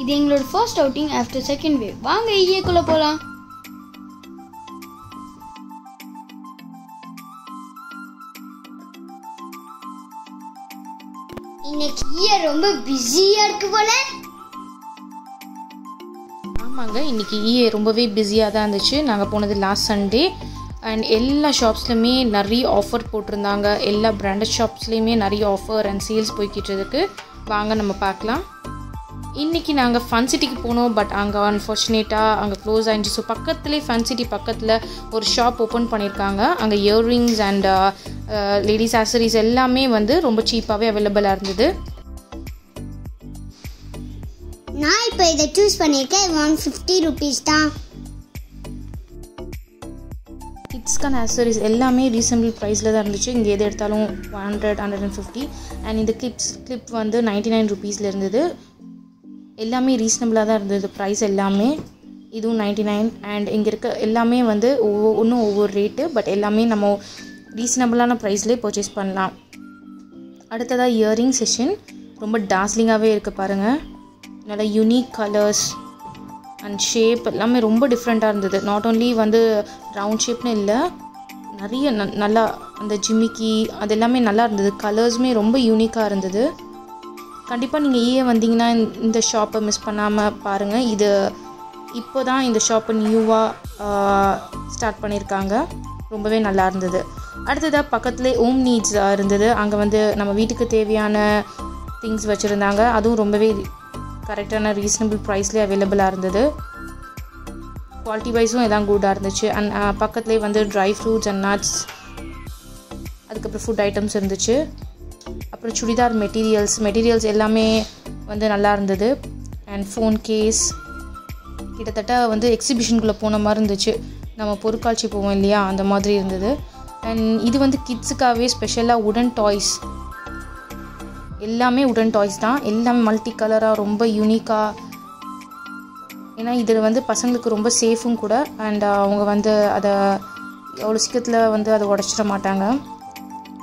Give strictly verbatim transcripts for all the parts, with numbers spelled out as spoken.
இது எங்களோட first outing after second wave. வாங்க ஈஏக்குள்ள போலாம். இன்னைக்கு ஈஏ ரொம்ப பிஸியா இருக்கு போல. ஆமாங்க, இன்னைக்கு ஈஏ ரொம்பவே பிஸியா தான் இருந்துச்சு. நாங்க போனது last Sunday. And எல்லா ஷாப்ஸ்லயுமே நிறைய ஆஃபர் போட்டிருந்தாங்க. எல்லா பிராண்டட் ஷாப்ஸ்லயுமே நிறைய ஆஃபர் அண்ட் சேல்ஸ் போய்கிட்டு இருக்கு. வாங்க நம்ம பார்க்கலாம். இன்னைக்கு நாங்கள் ஃபன் சிட்டிக்கு போனோம். பட் அங்கே அன்ஃபார்ச்சுனேட்டாக அங்கே க்ளோஸ் ஆகிடுச்சு. ஸோ பக்கத்துலேயே ஃபன் சிட்டி பக்கத்தில் ஒரு ஷாப் ஓப்பன் பண்ணியிருக்காங்க. அங்கே இயர்ரிங்ஸ் அண்ட் லேடிஸ் ஆக்சரிஸ் எல்லாமே வந்து ரொம்ப சீப்பாகவே அவைலபிளாக இருந்தது. நான் இப்போ இதை சூஸ் பண்ணியிருக்கேன். ஒன் ஃபிஃப்டி ருபீஸ் தான். கிட்ஸ்க்கான ஆக்சரிஸ் எல்லாமே ரீசனபிள் ப்ரைஸில் தான் இருந்துச்சு. இங்கே எது எடுத்தாலும் hundred hundred and fifty and இந்த கிளிப்ஸ் கிளிப் வந்து நைன்ட்டி நைன் ருபீஸில் இருந்தது. எல்லாமே ரீசனபிளாக தான் இருந்தது ப்ரைஸ் எல்லாமே. இதுவும் நைன்ட்டி நைன் அண்ட் இங்கே இருக்க எல்லாமே வந்து ஒவ்வொரு ஒன்றும் ஒவ்வொரு ரேட்டு. பட் எல்லாமே நம்ம ரீசனபிளான ப்ரைஸ்லேயே பர்ச்சேஸ் பண்ணலாம். அடுத்ததாக இயரிங் செஷன் ரொம்ப டார்ஸ்லிங்காகவே இருக்குது பாருங்கள். நல்லா யூனிக் கலர்ஸ் அண்ட் ஷேப் எல்லாமே ரொம்ப டிஃப்ரெண்ட்டாக இருந்தது. நாட் ஓன்லி வந்து ரவுண்ட் ஷேப்னு இல்லை, நிறைய ந நல்லா அந்த ஜிமிக்கி அது எல்லாமே நல்லா இருந்தது. கலர்ஸுமே ரொம்ப யூனிக்காக இருந்தது. கண்டிப்பாக நீங்கள் ஈஏ வந்தீங்கன்னா இந்த ஷாப்பை மிஸ் பண்ணாமல் பாருங்கள். இது இப்போ தான் இந்த ஷாப்பை நியூவாக ஸ்டார்ட் பண்ணியிருக்காங்க. ரொம்பவே நல்லா இருந்தது. அடுத்ததாக பக்கத்துலேயே ஹோம் நீட்ஸ் இருந்தது. அங்கே வந்து நம்ம வீட்டுக்கு தேவையான திங்ஸ் வச்சுருந்தாங்க. அதுவும் ரொம்பவே கரெக்டான ரீசனபிள் ப்ரைஸ்லேயே அவைலபிளாக இருந்தது. குவாலிட்டி வைஸும் எல்லாம் குட்டாக இருந்துச்சு. அண்ட் பக்கத்துலேயே வந்து ட்ரை ஃப்ரூட்ஸ் அண்ட் நட்ஸ், அதுக்கப்புறம் ஃபுட் ஐட்டம்ஸ் இருந்துச்சு. அப்புறம் சுடிதார் மெட்டீரியல்ஸ் மெட்டீரியல்ஸ் எல்லாமே வந்து நல்லா இருந்தது. அண்ட் ஃபோன் கேஸ் கிட்டத்தட்ட வந்து எக்ஸிபிஷனுக்குள்ளே போன மாதிரி இருந்துச்சு. நம்ம பொருட்காட்சி போவோம் இல்லையா, அந்த மாதிரி இருந்தது. அண்ட் இது வந்து கிட்ஸுக்காகவே ஸ்பெஷலாக உடன் டாய்ஸ் எல்லாமே உடன் டாய்ஸ் தான். எல்லாமே மல்டி கலராக ரொம்ப யூனிக்காக. ஏன்னா இதில் வந்து பசங்களுக்கு ரொம்ப சேஃபும் கூட. அண்ட் அவங்க வந்து அதை அவ்வளோ சீக்கிரத்தில் வந்து அதை உடச்சிட மாட்டாங்க.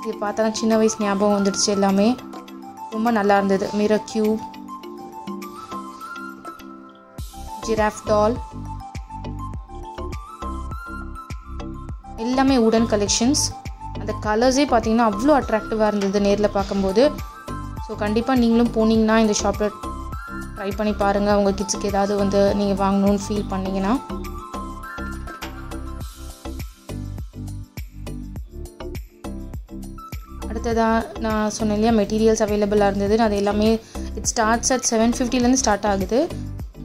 இது பார்த்தா சின்ன வயசு ஞாபகம் வந்துடுச்சு. எல்லாமே ரொம்ப நல்லா இருந்தது. மிரர் கியூப், ஜிராஃப் டால் எல்லாமே உடன் கலெக்ஷன்ஸ். அந்த கலர்ஸே பார்த்தீங்கன்னா அவ்வளோ அட்ராக்டிவாக இருந்தது நேரில் பார்க்கும்போது. ஸோ கண்டிப்பாக நீங்களும் போனீங்கன்னா இந்த ஷாப்பில் ட்ரை பண்ணி பாருங்கள். உங்கள் கிட்ஸுக்கு ஏதாவது வந்து நீங்கள் வாங்கணும்னு ஃபீல் பண்ணிங்கன்னா. அடுத்ததாக நான் சொன்னேன் இல்லையா, மெட்டீரியல்ஸ் அவைலபிளாக இருந்தது. அது எல்லாமே இட் ஸ்டார்ட்ஸ் அட் செவன் ஃபிஃப்டிலேருந்து ஸ்டார்ட் ஆகுது.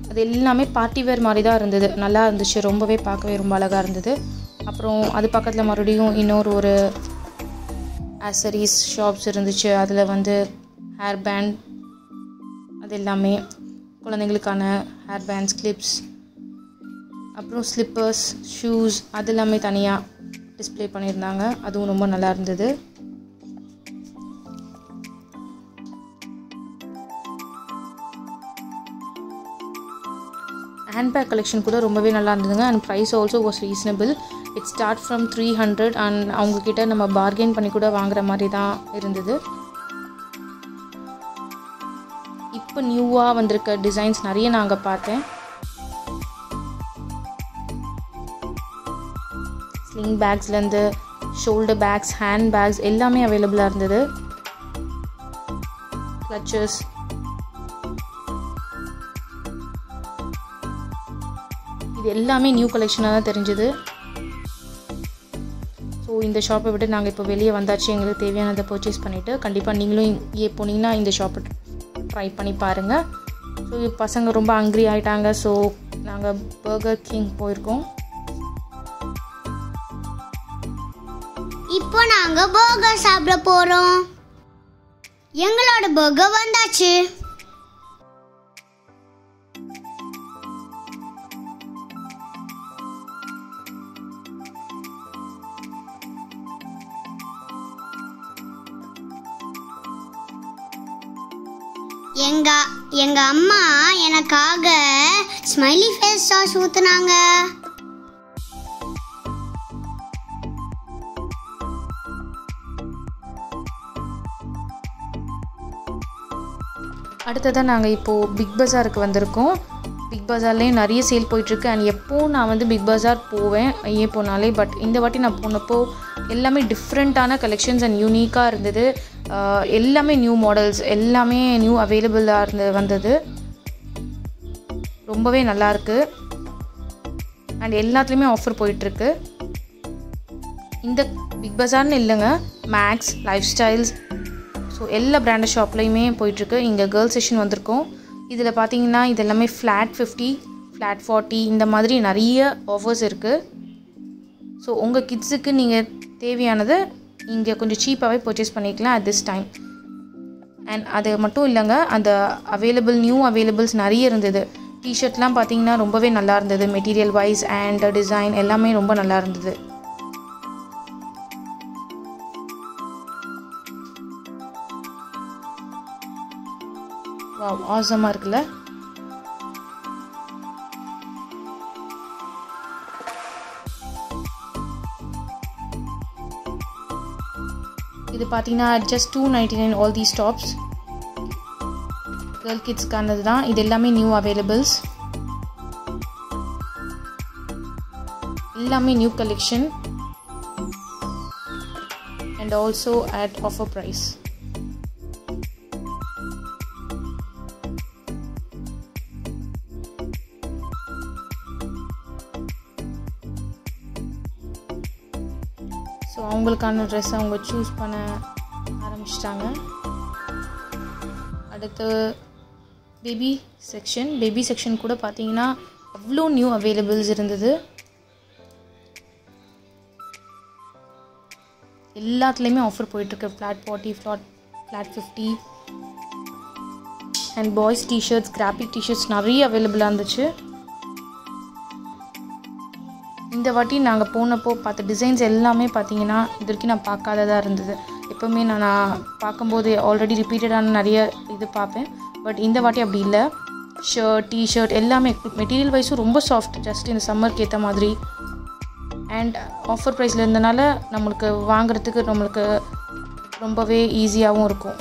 அது எல்லாமே பார்ட்டி வேர் மாதிரி தான் இருந்தது. நல்லா இருந்துச்சு. ரொம்பவே பார்க்கவே ரொம்ப அழகாக இருந்தது. அப்புறம் அது பக்கத்தில் மறுபடியும் இன்னொரு ஒரு ஆக்சரிஸ் ஷாப்ஸ் இருந்துச்சு. அதில் வந்து ஹேர் பேண்ட், அது எல்லாமே குழந்தைங்களுக்கான ஹேர் பேண்ட்ஸ், கிளிப்ஸ், அப்புறம் ஸ்லிப்பர்ஸ், ஷூஸ் அது எல்லாமே தனியாக டிஸ்பிளே பண்ணியிருந்தாங்க. அதுவும் ரொம்ப நல்லா இருந்தது. ஹேண்ட்பேக் கலெக்ஷன் கூட ரொம்பவே நல்லா இருந்ததுங்க. And price also was reasonable. It start from three hundred and அவங்கக்கிட்ட நம்ம பார்கெயின் பண்ணி கூட வாங்குற மாதிரி தான் இருந்தது. இப்போ நியூவாக வந்திருக்க டிசைன்ஸ் நிறைய நாங்கள் பார்த்தேன். ஸ்லிங் பேக்ஸ்லேருந்து ஷோல்டர் பேக்ஸ், ஹேண்ட் பேக்ஸ் எல்லாமே அவைலபிளாக இருந்தது. கிளச்சஸ், இது எல்லாமே நியூ கலெக்ஷனாக தான் தெரிஞ்சது. ஸோ இந்த ஷாப்பை விட்டு நாங்கள் இப்போ வெளியே வந்தாச்சு. எங்களுக்கு தேவையானதை பர்ச்சேஸ் பண்ணிவிட்டு கண்டிப்பாக நீங்களும் இங்கே போனீங்கன்னா இந்த ஷாப்பை ட்ரை பண்ணி பாருங்கள். ஸோ பசங்க ரொம்ப ஹங்க்ரி ஆகிட்டாங்க. ஸோ நாங்கள் பர்கர் கிங் போயிருக்கோம். இப்போ நாங்கள் பர்கர் சாப்பிட போகிறோம். எங்களோட பர்கர் வந்தாச்சு. எங்க எங்க அம்மா எனக்காக ஸ்மைலி ஃபேஸ் சாஸ் ஊத்துனாங்க. அடுத்ததான் நாங்கள் இப்போது பிக் பஸாருக்கு வந்திருக்கோம். பிக் பஸார்லேயும் நிறைய சேல் போயிட்டுருக்கு. அண்ட் எப்போது நான் வந்து பிக் பஸார் போவேன் ஏன் போனாலே, பட் இந்த வாட்டி நான் போனப்போ எல்லாமே டிஃப்ரெண்ட்டான கலெக்ஷன்ஸ் அண்ட் யூனிக்காக இருந்தது. எல்லாமே நியூ மாடல்ஸ், எல்லாமே நியூ அவைலபிளாக இருந்து வந்தது. ரொம்பவே நல்லாயிருக்கு. அண்ட் எல்லாத்துலேயுமே ஆஃபர் போயிட்டுருக்கு. இந்த பிக் பஸார்னு இல்லைங்க, மேக்ஸ், லைஃப் ஸ்டைல்ஸ், ஸோ எல்லா பிராண்ட் ஷாப்லேயுமே போயிட்டுருக்கு. இங்கே கேர்ள்ஸ் செக்ஷன் வந்திருக்கோம். இதில் பார்த்தீங்கன்னா இதெல்லாமே ஃப்ளாட் ஃபிஃப்டி, ஃப்ளாட் ஃபார்ட்டி, இந்த மாதிரி நிறைய ஆஃபர்ஸ் இருக்குது. ஸோ உங்கள் கிட்ஸுக்கு நீங்கள் தேவையானதை இங்கே கொஞ்சம் சீப்பாகவே பர்ச்சேஸ் பண்ணிக்கலாம் அட் திஸ் டைம். அண்ட் அது மட்டும் இல்லைங்க, அந்த அவைலபிள் நியூ அவைலபிள்ஸ் நிறைய இருந்தது. டிஷர்ட்லாம் பார்த்தீங்கன்னா ரொம்பவே நல்லா இருந்தது. மெட்டீரியல் வைஸ் அண்ட் டிசைன் எல்லாமே ரொம்ப நல்லா இருந்தது. வாவ், ஆசமாக இருக்குல்ல? இது பார்த்தீங்கன்னா just two ninety-nine all these tops. Girl கிட்ஸ்க்கானது தான். இது எல்லாமே நியூ அவைலபிள்ஸ், எல்லாமே new collection and also at offer price. So அவங்களுக்கான ட்ரெஸ்ஸை அவங்க சூஸ் பண்ண ஆரம்பிச்சிட்டாங்க. அடுத்து பேபி செக்ஷன். பேபி செக்ஷன் கூட பார்த்தீங்கன்னா அவ்வளோ நியூ அவைலபிள்ஸ் இருந்தது. எல்லாத்துலேயுமே ஆஃபர் போயிட்டுருக்கு. Flat forty, flat flat fifty and boys T-shirts, graphic T-shirts நிறைய அவைலபிளாக இருந்துச்சு. இந்த வாட்டி நாங்கள் போனப்போ பார்த்த டிசைன்ஸ் எல்லாமே பார்த்தீங்கன்னா இது வரைக்கும் நான் பார்க்காததாக இருந்தது. எப்போவுமே நான் நான் பார்க்கும்போது ஆல்ரெடி ரிப்பீட்டடான நிறைய இது பார்ப்பேன், பட் இந்த வாட்டி அப்படி இல்லை. ஷர்ட், டிஷர்ட் எல்லாமே மெட்டீரியல் வைஸும் ரொம்ப சாஃப்ட், ஜஸ்ட் இந்த சம்மருக்கு ஏற்ற மாதிரி. அண்ட் ஆஃபர் ப்ரைஸில் இருந்தனால நம்மளுக்கு வாங்குறதுக்கு நம்மளுக்கு ரொம்பவே ஈஸியாகவும் இருக்கும்.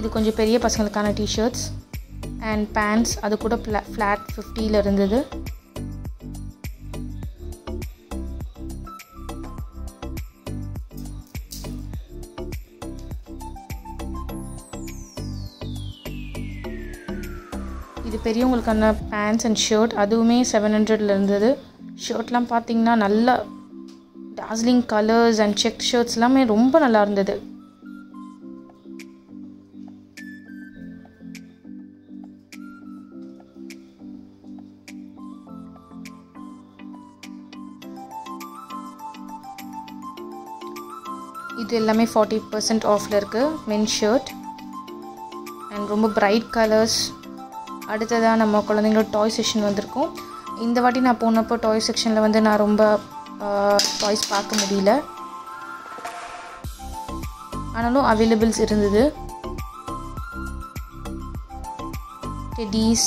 இது கொஞ்சம் பெரிய பசங்களுக்கான டிஷர்ட்ஸ் அண்ட் பேண்ட்ஸ். அது கூட ஃப்ளாட் ஃபிஃப்டியில் இருந்தது. இது பெரியவங்களுக்கான பேண்ட்ஸ் அண்ட் ஷர்ட், அதுவுமே செவன் ஹண்ட்ரடில் இருந்தது. ஷர்ட்லாம் பார்த்தீங்கன்னா நல்லா Darjeeling colours and check shirts எல்லாமே ரொம்ப நல்லா இருந்தது. இது எல்லாமே ஃபார்ட்டி பர்சன்ட் ஆஃபில் இருக்குது. மென் ஷர்ட் அண்ட் ரொம்ப பிரைட் கலர்ஸ். அடுத்ததாக நம்ம குழந்தைங்களோட டாய் செக்ஷன் வந்திருக்கோம். இந்த வாட்டி நான் போனப்போ டாய் செக்ஷனில் வந்து நான் ரொம்ப டாய்ஸ் பார்க்க முடியல, ஆனாலும் அவைலபிள்ஸ் இருந்தது. டெடீஸ்,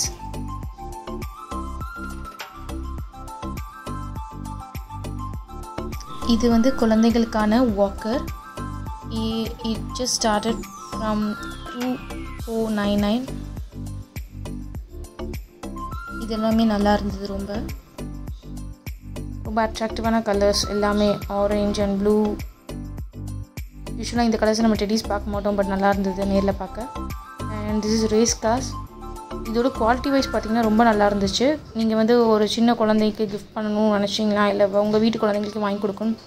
இது வந்து குழந்தைகளுக்கான walker. It just started from two four nine nine. இது எல்லாமே நல்லா இருந்தது. ரொம்ப ரொம்ப அட்ராக்டிவான கலர்ஸ் எல்லாமே, ஆரஞ்சு அண்ட் ப்ளூ. யூஸ்வலாக இந்த கலர்ஸை நம்ம டெடிஸ் பார்க்க மாட்டோம், பட் நல்லா இருந்தது நேரில் பார்க்க. And this is race class. இதோட குவாலிட்டி வைஸ் பார்த்திங்கன்னா ரொம்ப நல்லா இருந்துச்சு. நீங்கள் வந்து ஒரு சின்ன குழந்தைக்கு கிஃப்ட் பண்ணணும்னு நினச்சிங்கன்னா, இல்லை உங்கள் வீட்டு குழந்தைங்களுக்கு வாங்கி கொடுக்கணும்னு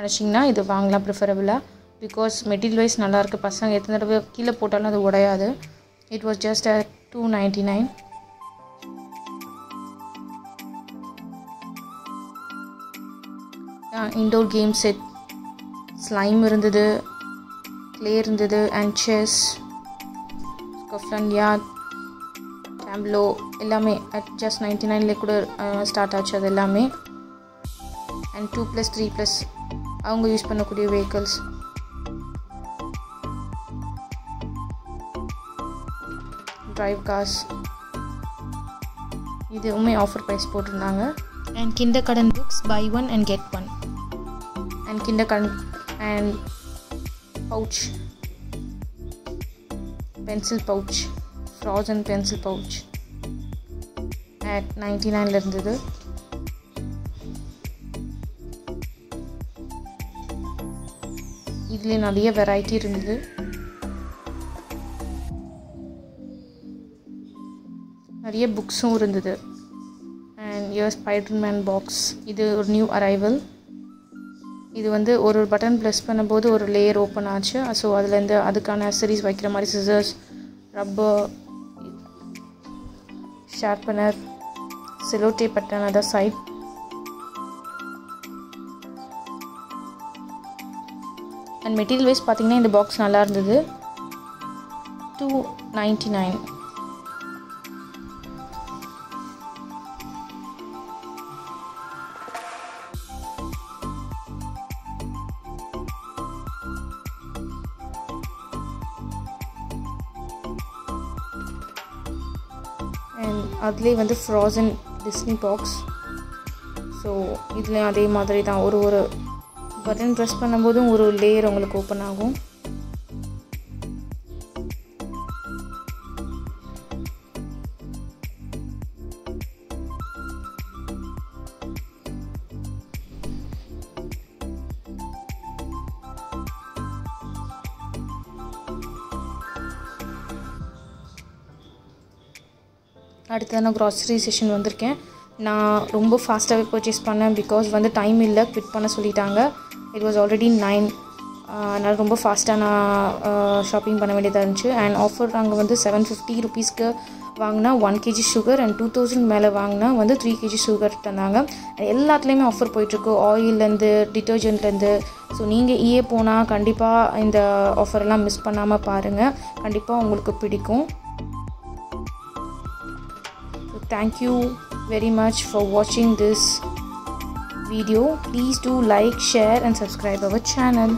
நினச்சிங்கன்னா இது வாங்கலாம் ப்ரிஃபரபுளாக. பிகாஸ் மெட்டீரியல் வைஸ் நல்லாயிருக்கு. பசங்க எத்தனை தடவை கீழே போட்டாலும் அது உடையாது. It was just a two ninety-nine. Indoor game set, slime இருந்தது, க்ளே இருந்தது அண்ட் செஸ், ஸ்கஃப்லன் யார்ட், ப்ளோ எல்லாமே அட் ஜஸ்ட் நைன்டி நைன்லேயே கூட ஸ்டார்ட் ஆச்சு. அது எல்லாமே and two plus three plus அவங்க யூஸ் பண்ணக்கூடிய வெஹிக்கிள்ஸ். ட்ரைவ் கார்ஸ் இதுவுமே ஆஃபர் ப்ரைஸ் போட்டிருந்தாங்க. And kindergarten books buy one and get one. kindergarten and pouch, pencil pouch, Frozen pencil pouch at ninety-nine irundhathu. Idile nadiya variety irundhathu. Nadiya books um irundhathu. And here Spider-Man box. Idu or new arrival. Idu vande oru button press pannumbodhu oru layer open aachu. So adula inda adukana accessories vaikkira mari scissors, rubber, sharpener, cello tape at another side. And material wise pathina in the box nalla irundhathu. two ninety-nine. அதுல வந்து Frozen Disney box. So இதுல அதே மாதிரி தான் ஒரு ஒரு button press பண்ணும்போது ஒரு லேயர் உங்களுக்கு ஓபன் ஆகும். அடுத்து நான் grocery session வந்திருக்கேன். நான் ரொம்ப ஃபாஸ்ட்டாவே purchase பண்ணேன் because வந்து டைம் இல்ல, quit பண்ண சொல்லிட்டாங்க. It was already nine. நான் ரொம்ப ஃபாஸ்ட்டா நான் ஷாப்பிங் பண்ண வேண்டியதா இருந்துச்சு. And offer அங்க வந்து seven fifty rupeesக்கு வாங்குனா one kilogram sugar and two thousand மேல வாங்குனா வந்து three kilogram sugar தந்தாங்க. எல்லாத்துலயுமே ஆஃபர் போயிட்டு இருக்கு, ஆயில்ல இருந்து டிடர்ஜென்ட்ல இருந்து. ஸோ நீங்கள் ஈயே போனா கண்டிப்பா இந்த ஆஃபர் எல்லாம் மிஸ் பண்ணாம பாருங்க, கண்டிப்பா உங்களுக்கு பிடிக்கும். Thank you very much for watching this video. Please do like, share and subscribe our channel.